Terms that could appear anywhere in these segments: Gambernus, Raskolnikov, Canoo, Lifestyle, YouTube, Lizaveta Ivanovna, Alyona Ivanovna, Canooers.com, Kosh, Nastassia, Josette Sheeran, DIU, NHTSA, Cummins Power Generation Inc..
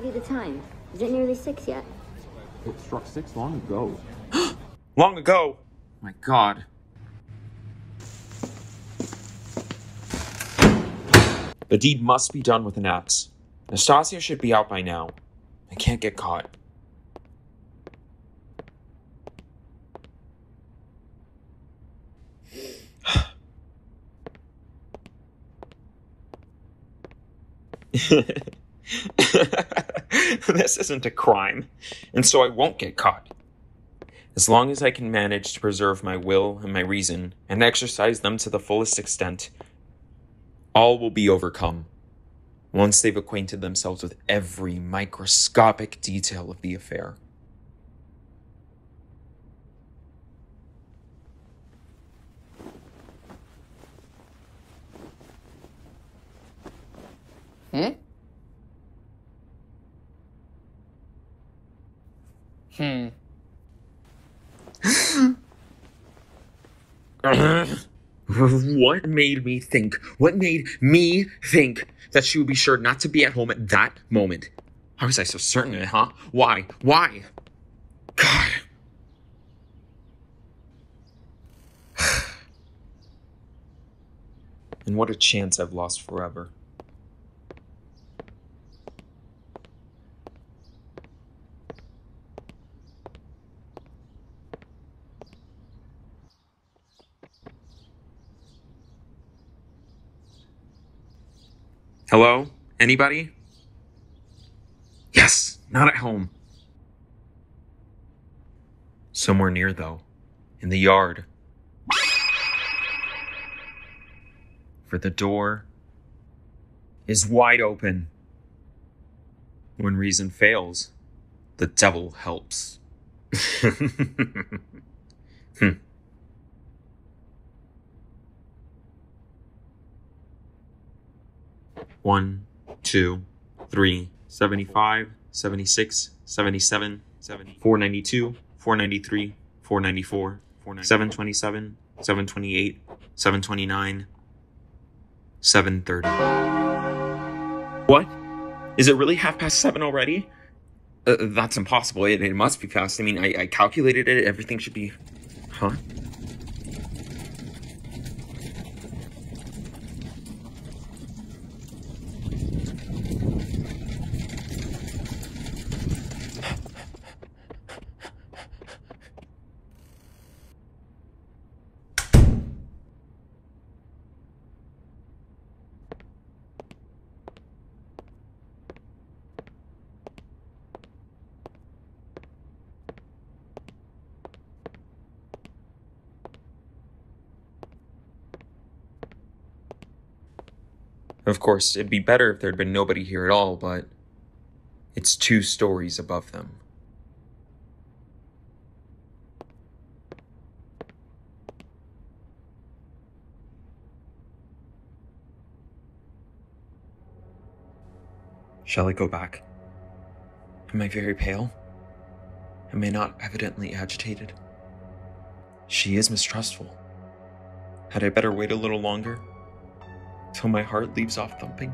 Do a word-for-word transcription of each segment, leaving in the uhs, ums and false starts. have you the time? Is it nearly six yet? It struck six long ago. Long ago! My God. The deed must be done with an axe. Nastassia should be out by now. I can't get caught. This isn't a crime, and so I won't get caught. As long as I can manage to preserve my will and my reason, and exercise them to the fullest extent, all will be overcome. Once they've acquainted themselves with every microscopic detail of the affair. Hmm? Hmm. What made me think? What made me think that she would be sure not to be at home at that moment? How was I so certain of it, huh? Why? Why? God. And what a chance I've lost forever. Hello? Anybody? Yes! Not at home. Somewhere near, though. In the yard. For the door is wide open. When reason fails, the devil helps. hmm. One, two, three, seventy-five, seventy-six, seventy-seven, seventy, four ninety-two, four ninety-three, four ninety-four, seven twenty-seven, seven twenty-eight, seven twenty-nine, seven thirty. What? Is it really half past seven already? Uh, that's impossible. It, it must be fast. I mean, I, I calculated it. Everything should be, huh? Of course, it'd be better if there'd been nobody here at all, but it's two stories above them. Shall I go back? Am I very pale? Am I not evidently agitated? She is mistrustful. Had I better wait a little longer? Till my heart leaves off thumping.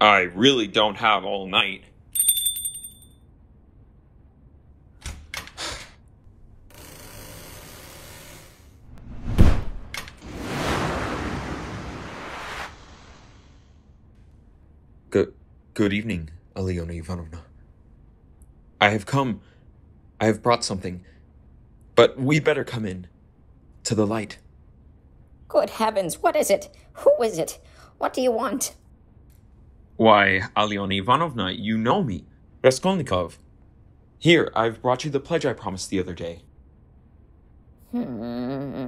I really don't have all night. Good, good evening, Alyona Ivanovna. I have come. I have brought something. But we'd better come in. To the light. Good heavens, what is it? Who is it? What do you want? Why, Alyona Ivanovna, you know me. Raskolnikov. Here, I've brought you the pledge I promised the other day. Hmm.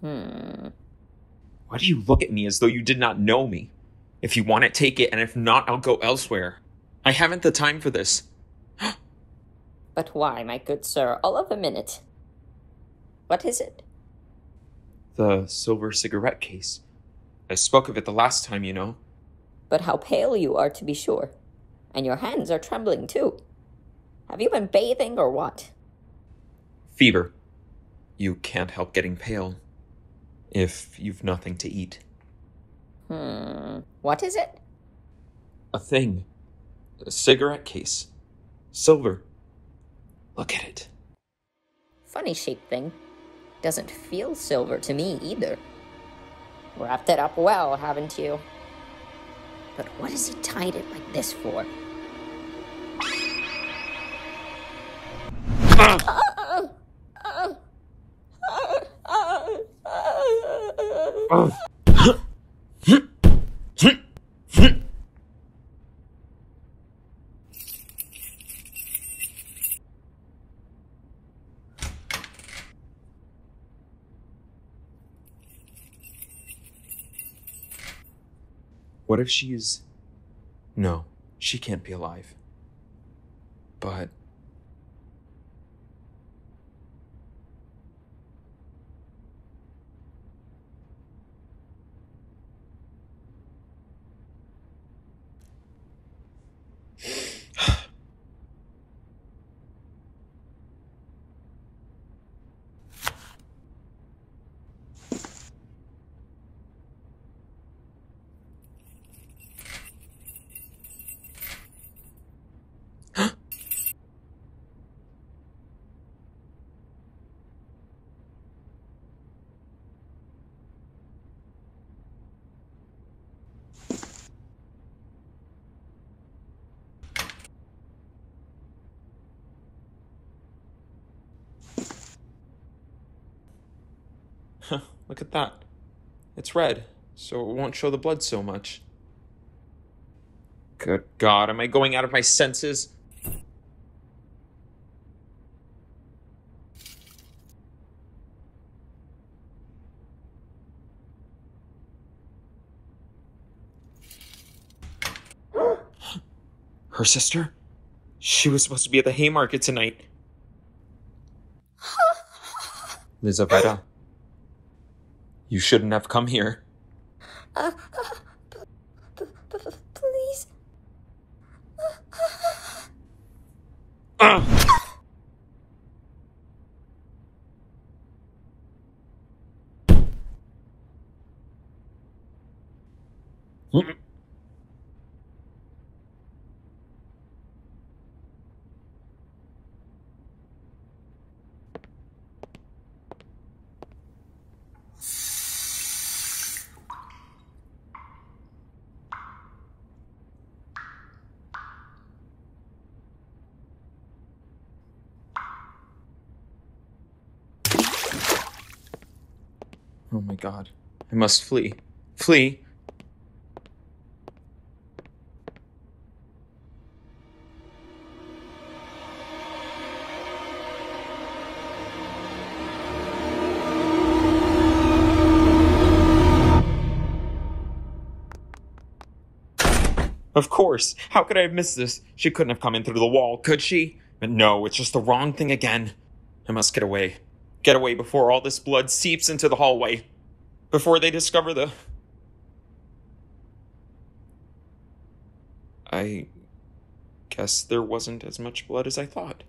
Hmm. Why do you look at me as though you did not know me? If you want it, take it, and if not, I'll go elsewhere. I haven't the time for this. But why, my good sir? All of a minute. What is it? The silver cigarette case. I spoke of it the last time, you know. But how pale you are, to be sure. And your hands are trembling, too. Have you been bathing or what? Fever. You can't help getting pale. If you've nothing to eat. Hmm. What is it? A thing. A cigarette case. Silver. Look at it. Funny shaped thing. Doesn't feel silver to me either. Wrapped it up well, haven't you? But what has he tied it like this for? Ah! Ah! Ah! Ah! Ah! Ah! What if she's... No, she can't be alive. But... Look at that. It's red, so it won't show the blood so much. Good God, am I going out of my senses? Her sister? She was supposed to be at the Haymarket tonight. Lizaveta. You shouldn't have come here. Uh, uh, p p p please. Uh. Uh. Oh my God, I must flee. Flee! Of course! How could I have missed this? She couldn't have come in through the wall, could she? But no, it's just the wrong thing again. I must get away. Get away before all this blood seeps into the hallway. Before they discover the... I guess there wasn't as much blood as I thought.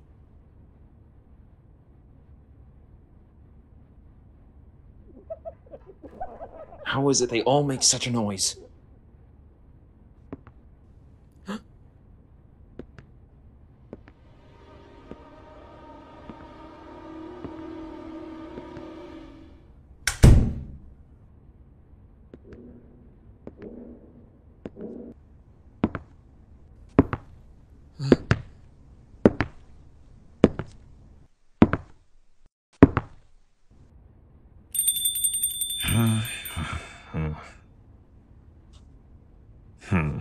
How is it they all make such a noise? Hmm.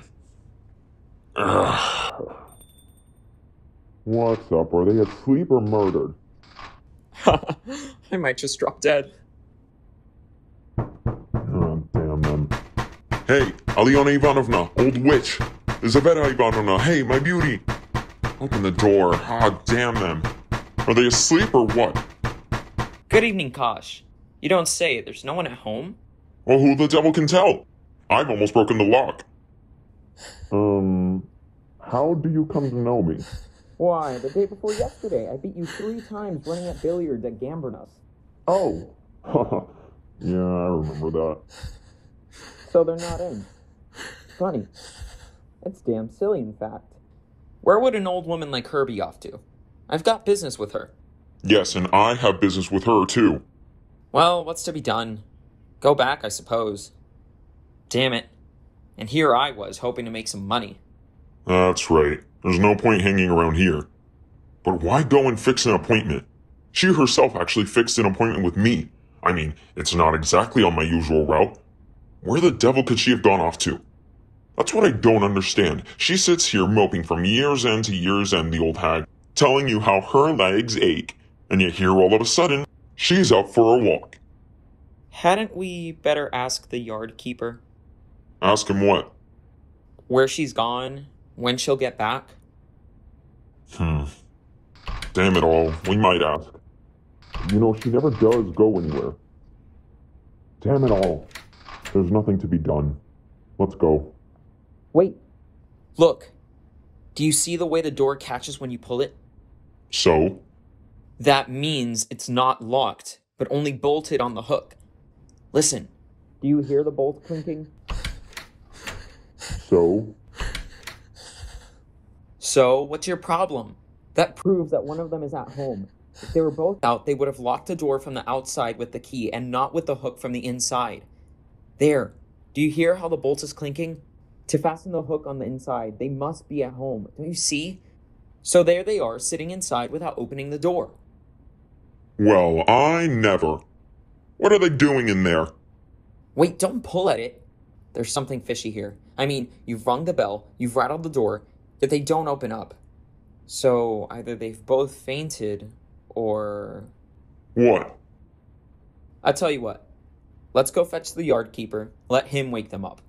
Ugh. What's up? Are they asleep or murdered? I might just drop dead. Oh, damn them. Hey, Alyona Ivanovna, old witch. Lizaveta Ivanovna, hey, my beauty. Open the door. Ah, damn them. Are they asleep or what? Good evening, Kosh. You don't say, there's no one at home? Well, who the devil can tell? I've almost broken the lock. Um, how do you come to know me? Why, the day before yesterday, I beat you three times running at billiards at Gambernus. Oh. Yeah, I remember that. So they're not in. Funny. That's damn silly, in fact. Where would an old woman like her be off to? I've got business with her. Yes, and I have business with her, too. Well, what's to be done? Go back, I suppose. Damn it. And here I was, hoping to make some money. That's right. There's no point hanging around here. But why go and fix an appointment? She herself actually fixed an appointment with me. I mean, it's not exactly on my usual route. Where the devil could she have gone off to? That's what I don't understand. She sits here moping from year's end to year's end, the old hag, telling you how her legs ache, and yet here all of a sudden, she's out for a walk. Hadn't we better ask the yard keeper? Ask him what? Where she's gone, when she'll get back? Hmm. Damn it all, we might ask. You know, she never does go anywhere. Damn it all. There's nothing to be done. Let's go. Wait. Look. Do you see the way the door catches when you pull it? So? That means it's not locked, but only bolted on the hook. Listen. Do you hear the bolt clinking? So? So, what's your problem? That proves that one of them is at home. If they were both out, they would have locked the door from the outside with the key and not with the hook from the inside. There. Do you hear how the bolt is clinking? To fasten the hook on the inside, they must be at home. Don't you see? So there they are, sitting inside without opening the door. Well, I never. What are they doing in there? Wait, don't pull at it. There's something fishy here. I mean, you've rung the bell, you've rattled the door, yet they don't open up. So either they've both fainted... or... What? I tell you what. Let's go fetch the yard keeper. Let him wake them up.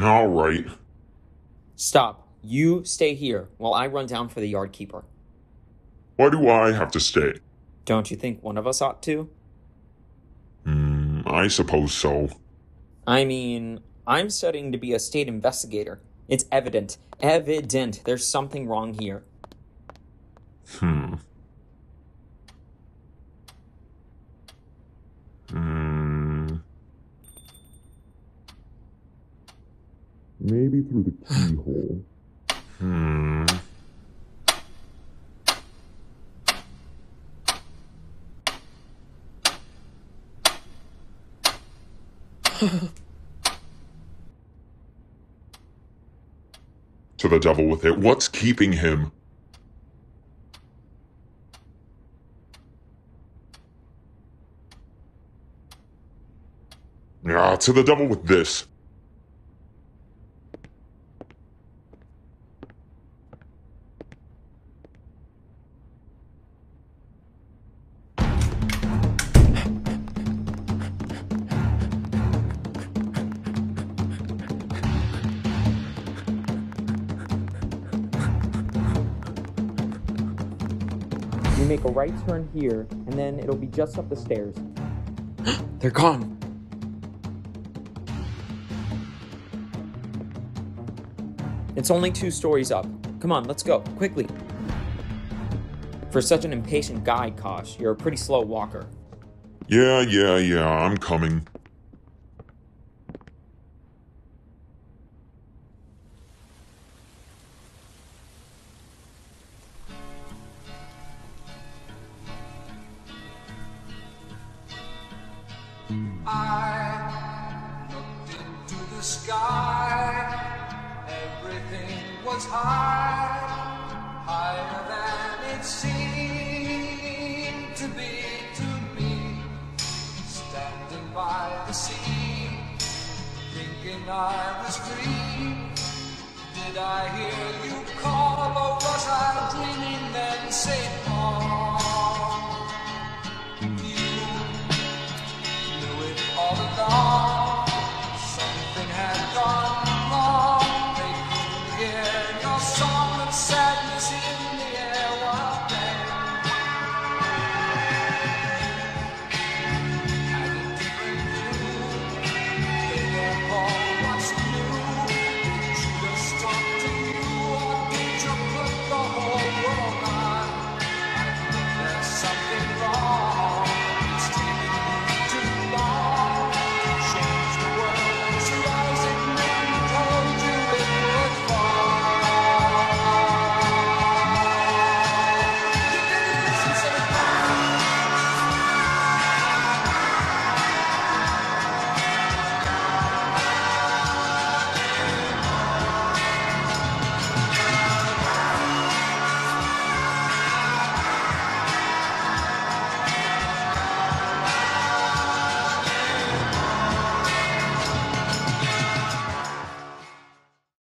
All right. Stop. You stay here while I run down for the yard keeper. Why do I have to stay? Don't you think one of us ought to? Hmm, I suppose so. I mean, I'm studying to be a state investigator. It's evident. Evident. There's something wrong here. Hmm. Mm. Maybe through the keyhole. Hmm. To the devil with it. What's keeping him? Ah, to the devil with this. You make a right turn here, and then it'll be just up the stairs. They're gone. It's only two stories up. Come on, let's go, quickly. For such an impatient guy, Kosh, you're a pretty slow walker. Yeah, yeah, yeah, I'm coming. I looked into the sky. Everything was high, higher than it seemed to be to me. Standing by the sea, thinking I was free. Did I hear you call, or was I dreaming? Then say, oh.